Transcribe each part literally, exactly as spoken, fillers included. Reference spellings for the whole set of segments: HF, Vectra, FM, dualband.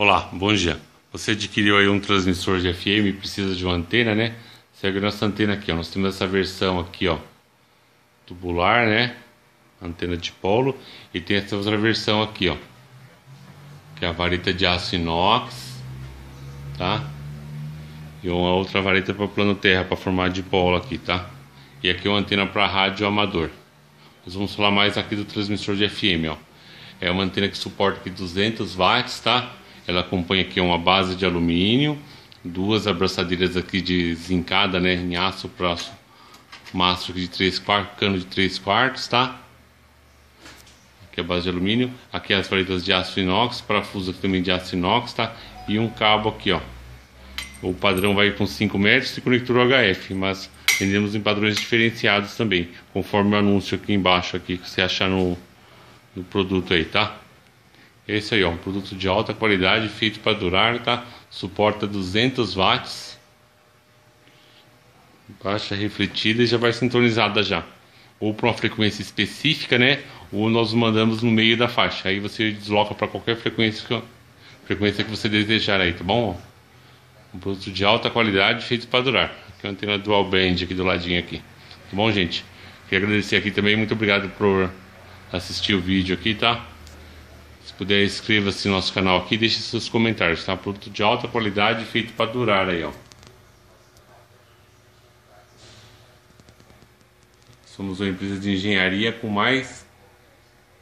Olá, bom dia. Você adquiriu aí um transmissor de F M e precisa de uma antena, né? Segue a nossa antena aqui, ó. Nós temos essa versão aqui, ó, tubular, né? Antena de polo. E tem essa outra versão aqui, ó, que é a vareta de aço inox, tá? E uma outra vareta para plano terra, para formar de polo aqui, tá? E aqui é uma antena para rádio amador. Nós vamos falar mais aqui do transmissor de F M, ó. É uma antena que suporta aqui duzentos watts, tá? Ela acompanha aqui uma base de alumínio, duas abraçadeiras aqui de zincada, né, em aço para mastro de três quartos, cano de três quartos, tá? Aqui a base de alumínio, aqui as varetas de aço inox, parafuso aqui também de aço inox, tá? E um cabo aqui, ó. O padrão vai com cinco metros e conector H F, mas vendemos em padrões diferenciados também, conforme o anúncio aqui embaixo aqui que você achar no, no produto aí, tá? É isso aí, ó, um produto de alta qualidade, feito para durar, tá? Suporta duzentos watts. Baixa refletida e já vai sintonizada já. Ou para uma frequência específica, né? Ou nós mandamos no meio da faixa. Aí você desloca para qualquer frequência que, frequência que você desejar aí, tá bom? Um produto de alta qualidade, feito para durar. Aqui é uma antena dual band aqui do ladinho aqui. Tá bom, gente? Queria agradecer aqui também, muito obrigado por assistir o vídeo aqui, tá? Se puder, inscreva-se no nosso canal aqui, deixe seus comentários, tá? Produto de alta qualidade, feito para durar aí, ó. Somos uma empresa de engenharia com mais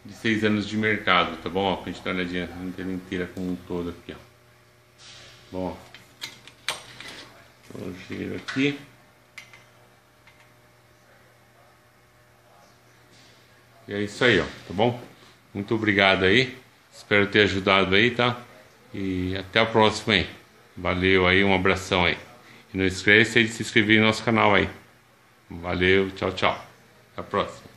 de seis anos de mercado, tá bom? Ó, a gente tá olhadinha a antena inteira como um todo aqui, ó. Bom, ó. Vou girar aqui. E é isso aí, ó, tá bom? Muito obrigado aí. Espero ter ajudado aí, tá? E até a próxima aí. Valeu aí, um abração aí. E não esquece aí de se inscrever no nosso canal aí. Valeu, tchau, tchau. Até a próxima.